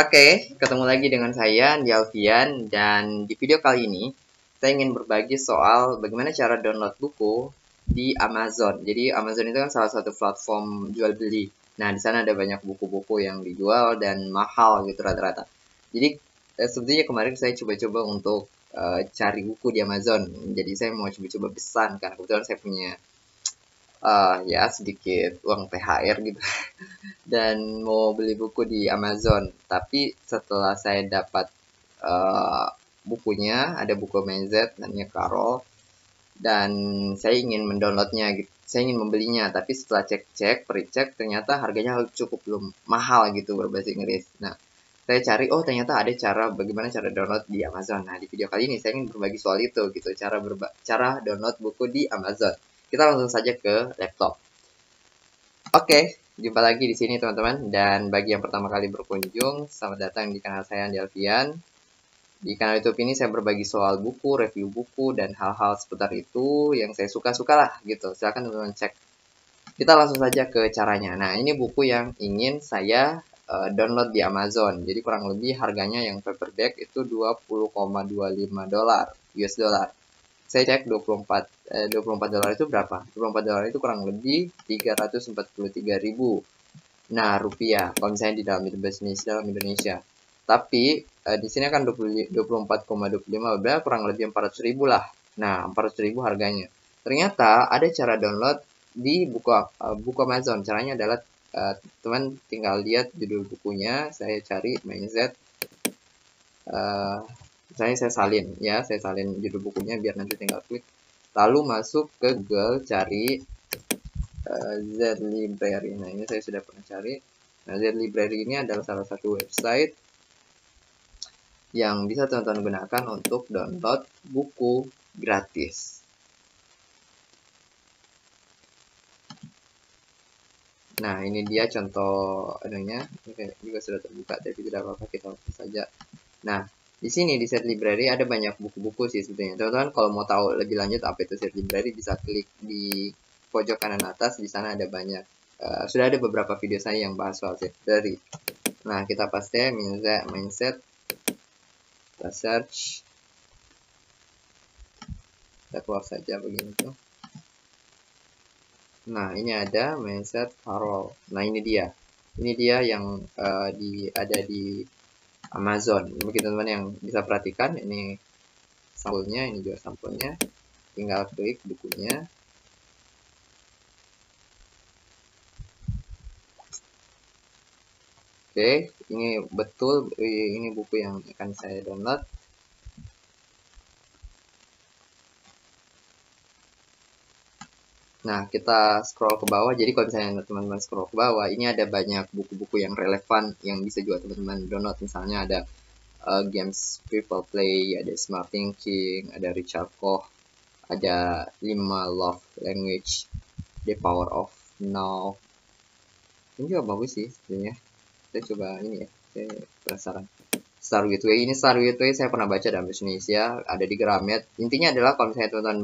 Oke, ketemu lagi dengan saya, Andi Alfian, dan di video kali ini saya ingin berbagi soal bagaimana cara download buku di Amazon. Jadi Amazon itu kan salah satu platform jual beli. Nah, di sana ada banyak buku-buku yang dijual dan mahal gitu rata-rata. Jadi sebetulnya kemarin saya coba-coba untuk cari buku di Amazon. Jadi saya mau coba-coba pesan karena kebetulan saya punya ya sedikit uang THR gitu dan mau beli buku di Amazon. Tapi setelah saya dapat bukunya, ada buku mindset namanya Carol, dan saya ingin mendownloadnya gitu, saya ingin membelinya. Tapi setelah cek-cek pericek ternyata harganya cukup belum mahal gitu berbahasa Inggris. Nah, saya cari, oh ternyata ada cara bagaimana cara download di Amazon. Nah, di video kali ini saya ingin berbagi soal itu gitu, cara download buku di Amazon. Kita langsung saja ke laptop. Oke, jumpa lagi di sini teman-teman. Dan bagi yang pertama kali berkunjung, selamat datang di kanal saya, Andi Alfian. Di kanal YouTube ini saya berbagi soal buku, review buku, dan hal-hal seputar itu yang saya suka-sukalah gitu. Silahkan teman-teman cek. Kita langsung saja ke caranya. Nah, ini buku yang ingin saya download di Amazon. Jadi kurang lebih harganya yang paperback itu $20,25. Saya cek 24 dolar itu berapa? 24 dolar itu kurang lebih 343.000 rupiah kalau misalnya di dalam Indonesia. Tapi di sini kan 24,25 berapa? Kurang lebih 400.000 lah. Nah, 400.000 harganya. Ternyata ada cara download di buku Amazon. Caranya adalah teman tinggal lihat judul bukunya, saya cari mindset. Misalnya saya salin judul bukunya biar nanti tinggal klik, lalu masuk ke Google, cari Z-Library. Nah, ini saya sudah pernah cari. Nah, Z-Library ini adalah salah satu website yang bisa teman-teman gunakan untuk download buku gratis. Nah, ini dia contoh anunya. Ini juga sudah terbuka, tapi tidak apa-apa, kita open saja. Nah, di sini di Z-Library ada banyak buku-buku sih sebetulnya. Teman-teman kalau mau tahu lebih lanjut apa itu Z-Library, bisa klik di pojok kanan atas. Di sana ada banyak. Sudah ada beberapa video saya yang bahas soal Z-Library. Nah, kita paste mindset. Kita search. Kita keluar saja begini tuh. Nah, ini ada mindset Carol. Nah, ini dia. Ini dia yang ada di Amazon. Bagi teman-teman yang bisa perhatikan, ini sampulnya, ini juga sampulnya. Tinggal klik bukunya. Oke, ini betul, ini buku yang akan saya download. Nah, kita scroll ke bawah. Jadi kalau misalnya teman-teman scroll ke bawah, ini ada banyak buku-buku yang relevan yang bisa juga teman-teman download. Misalnya ada Games People Play, ada Smart Thinking, ada Richard Koch, ada 5 Love Language, The Power of Now. Ini juga bagus sih sebenarnya. Saya coba ini ya, saya penasaran. Star Gateway, ini Star Gateway saya pernah baca dalam Indonesia, ada di Gramedia. Intinya adalah kalau misalnya teman-teman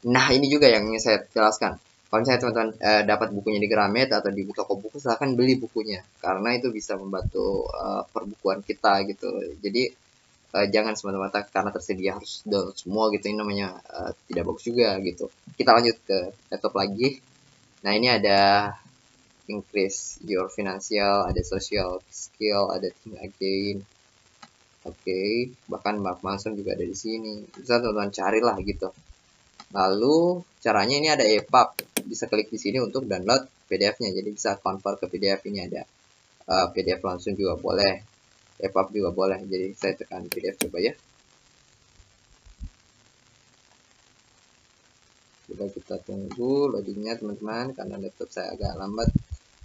nah, ini juga yang ingin saya jelaskan. Kalau misalnya teman-teman dapat bukunya di Gramedia atau di toko buku, silahkan beli bukunya. Karena itu bisa membantu perbukuan kita gitu. Jadi jangan semata-mata karena tersedia harus download semua gitu. Ini namanya tidak bagus juga gitu. Kita lanjut ke laptop lagi. Nah, ini ada increase your financial, ada social skill, ada think again. Oke, bahkan Mark Manson juga ada di sini. Bisa teman-teman carilah gitu. Lalu caranya ini ada EPUB, bisa klik di sini untuk download PDF-nya. Jadi bisa convert ke PDF. Ini ada PDF langsung juga boleh, EPUB juga boleh. Jadi saya tekan PDF coba ya. Coba kita tunggu loadingnya teman-teman, karena laptop saya agak lambat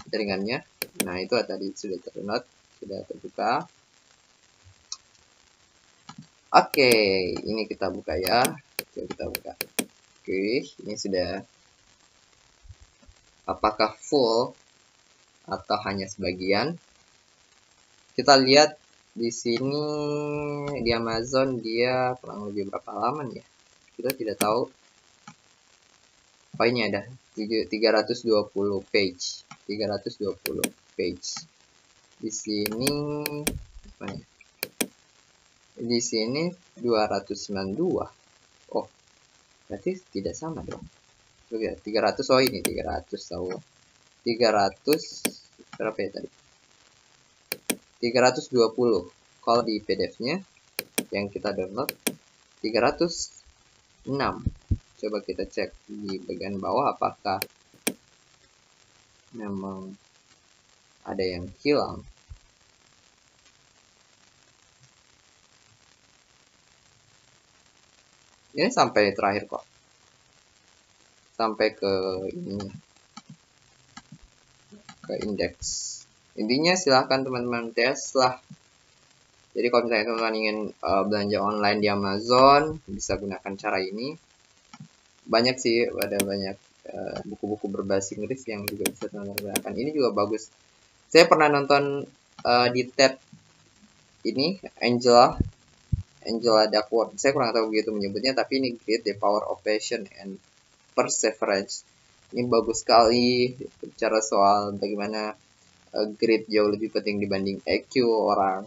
jaringannya. Nah, itu tadi sudah terdownload, sudah terbuka. Oke, ini kita buka ya. Coba kita buka. Oke, ini sudah. Apakah full atau hanya sebagian? Kita lihat di sini di Amazon dia kurang lebih berapa halaman ya? Kita tidak tahu. Apa ini ada 320 page. di sini apa ya? Di sini 292. Oh, berarti tidak sama dong. 300, oh ini 300 tahu. 300 berapa ya tadi? 320. Kalau di PDF-nya yang kita download 306. Coba kita cek di bagian bawah apakah memang ada yang hilang. Ini sampai terakhir kok. Sampai ke ini, ke indeks. Intinya silahkan teman-teman tes lah. Jadi kalau misalnya teman-teman ingin belanja online di Amazon, bisa gunakan cara ini. Banyak sih, ada banyak buku-buku berbahasa Inggris yang juga bisa teman-teman gunakan. Ini juga bagus. Saya pernah nonton di TED ini, Angela Duckworth. Saya kurang tahu begitu menyebutnya, tapi ini Great the Power of Passion and Perseverance. Ini bagus sekali bicara soal bagaimana greed jauh lebih penting dibanding EQ orang.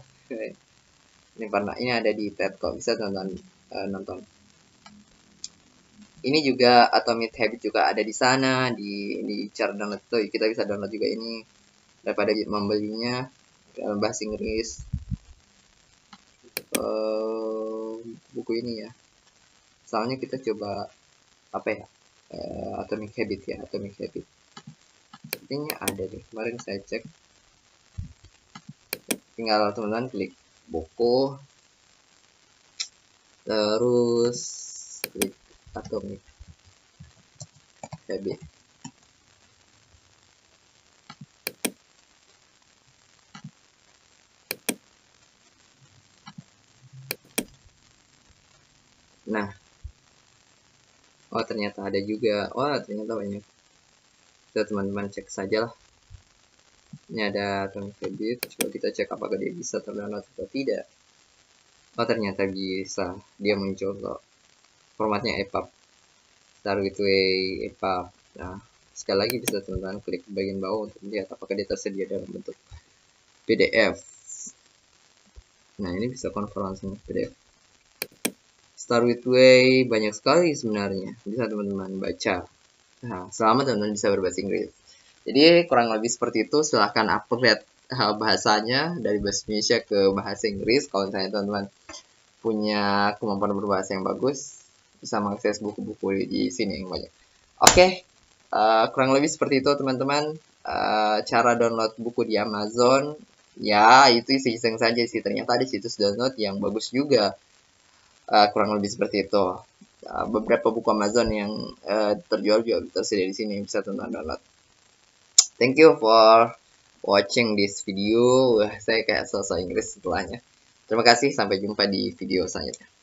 Ini ada di TED kok, bisa nonton. Ini juga Atomic Habit juga ada di sana, di cara download itu kita bisa download juga ini. Daripada membelinya dalam bahasa Inggris buku ini ya, soalnya kita coba apa ya, Atomic Habit ya, Atomic Habit sepertinya ada deh, kemarin saya cek. Tinggal teman-teman klik buku, terus klik Atomic Habit. Nah, oh ternyata ada juga. Wah, ternyata banyak. Kita teman-teman cek saja lah. Ini ada Atomic Habit. Coba kita cek apakah dia bisa terdownload atau tidak. Oh ternyata bisa. Dia muncul kok. Formatnya EPUB. Targetway EPUB. Nah, sekali lagi bisa teman-teman klik bagian bawah untuk melihat apakah dia tersedia dalam bentuk PDF. Nah, ini bisa konvert langsung ke PDF. Start with way banyak sekali sebenarnya, bisa teman-teman baca. Nah, selama teman-teman bisa berbahasa Inggris. Jadi kurang lebih seperti itu. Silahkan upgrade bahasanya dari bahasa Indonesia ke bahasa Inggris. Kalau misalnya teman-teman punya kemampuan berbahasa yang bagus, bisa mengakses buku-buku di sini yang banyak. Oke, kurang lebih seperti itu teman-teman. Cara download buku di Amazon. Ya, itu iseng-iseng saja sih. Ternyata ada situs download yang bagus juga. Kurang lebih seperti itu. Beberapa buku Amazon yang terjual juga tersedia di sini, bisa teman-teman download. Thank you for watching this video. Saya kayak selesai Inggris setelahnya. Terima kasih, sampai jumpa di video selanjutnya.